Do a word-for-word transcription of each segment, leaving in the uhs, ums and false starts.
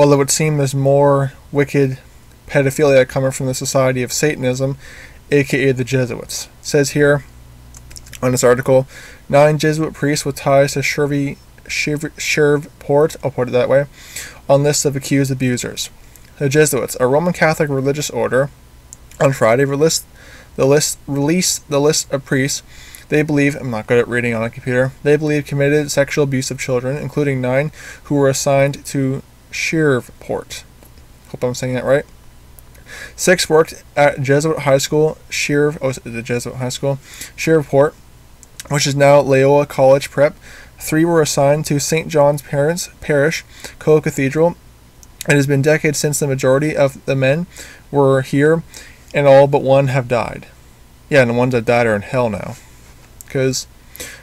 While it would seem there's more wicked pedophilia coming from the Society of Satanism, aka the Jesuits. It says here on this article, nine Jesuit priests with ties to Shreveport, Shreveport, I'll put it that way, on list of accused abusers. The Jesuits, a Roman Catholic religious order, on Friday released the list, released the list of priests they believe, I'm not good at reading on a computer, they believe committed sexual abuse of children, including nine who were assigned to Shreveport. Hope I'm saying that right. Six worked at Jesuit High School, Shreve, oh, the Jesuit High School, Shreveport, which is now Loyola College Prep. Three were assigned to Saint John's Parents Parish, Co-Cathedral. It has been decades since the majority of the men were here, and all but one have died. Yeah, and the ones that died are in hell now, because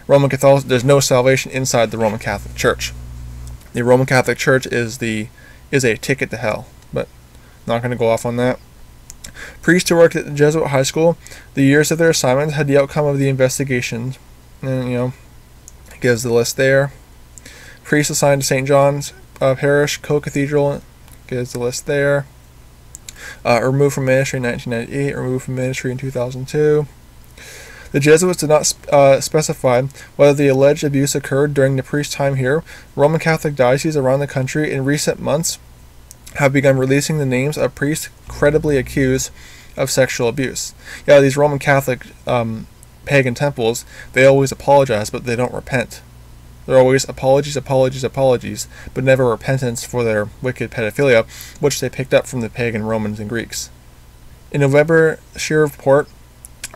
Roman Catholic, there's no salvation inside the Roman Catholic Church. The Roman Catholic Church is the is a ticket to hell, but not going to go off on that. Priests who worked at the Jesuit High School, the years of their assignments had the outcome of the investigations, and you know, it gives the list there. Priests assigned to Saint John's uh, Parish, Co-Cathedral, gives the list there. Uh, removed from ministry in nineteen ninety-eight, removed from ministry in two thousand two. The Jesuits did not uh, specify whether the alleged abuse occurred during the priest's time here. Roman Catholic dioceses around the country in recent months have begun releasing the names of priests credibly accused of sexual abuse. Yeah, these Roman Catholic um, pagan temples, they always apologize, but they don't repent. They're always apologies, apologies, apologies, but never repentance for their wicked pedophilia, which they picked up from the pagan Romans and Greeks. In November, Shreveport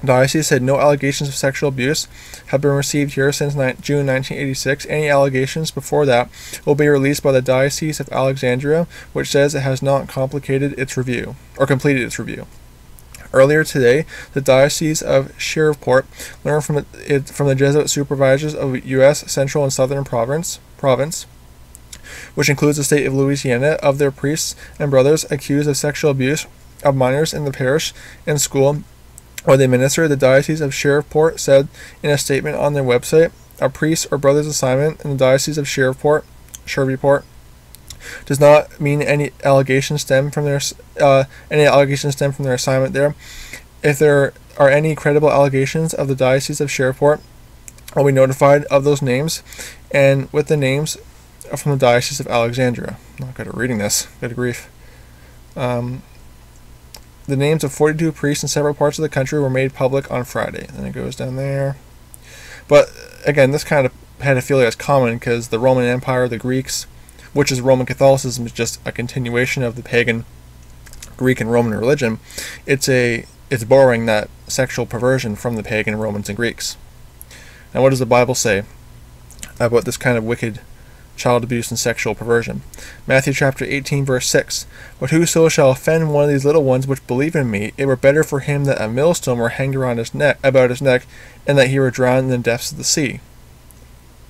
Diocese said no allegations of sexual abuse have been received here since June nineteen eighty-six. Any allegations before that will be released by the Diocese of Alexandria, which says it has not complicated its review, or completed its review. Earlier today, the Diocese of Shreveport learned from it from the Jesuit supervisors of U S Central and Southern Province, province, which includes the state of Louisiana, of their priests and brothers accused of sexual abuse of minors in the parish and school where they minister. The Diocese of Shreveport said in a statement on their website, a priest or brother's assignment in the Diocese of Shreveport, Shreveport, does not mean any allegations stem from their uh, any allegations stem from their assignment there. If there are any credible allegations of the Diocese of Shreveport, I'll be notified of those names, and with the names from the Diocese of Alexandria. I'm not good at reading this. Good grief. Um, the names of forty-two priests in several parts of the country were made public on Friday. And it goes down there. But again, this kind of pedophilia is common because the Roman Empire, the Greeks, which is Roman Catholicism, is just a continuation of the pagan Greek and Roman religion. It's a it's borrowing that sexual perversion from the pagan Romans and Greeks. Now, what does the Bible say about this kind of wicked child abuse and sexual perversion? Matthew chapter eighteen verse six. But whoso shall offend one of these little ones which believe in me, it were better for him that a millstone were hanged around his neck about his neck, and that he were drowned in the depths of the sea.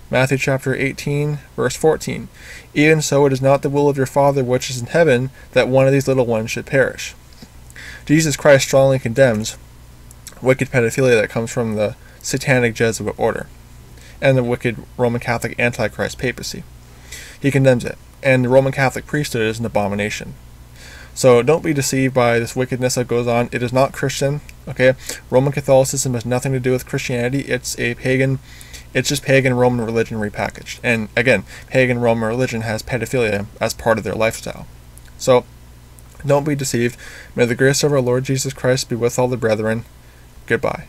Matthew chapter eighteen, verse fourteen. Even so, it is not the will of your Father which is in heaven that one of these little ones should perish. Jesus Christ strongly condemns wicked pedophilia that comes from the Satanic Jesuit order and the wicked Roman Catholic Antichrist papacy. He condemns it, and the Roman Catholic priesthood is an abomination. So don't be deceived by this wickedness that goes on. It is not Christian, okay? Roman Catholicism has nothing to do with Christianity. It's a pagan... It's just pagan Roman religion repackaged. And again, pagan Roman religion has pedophilia as part of their lifestyle. So, don't be deceived. May the grace of our Lord Jesus Christ be with all the brethren. Goodbye.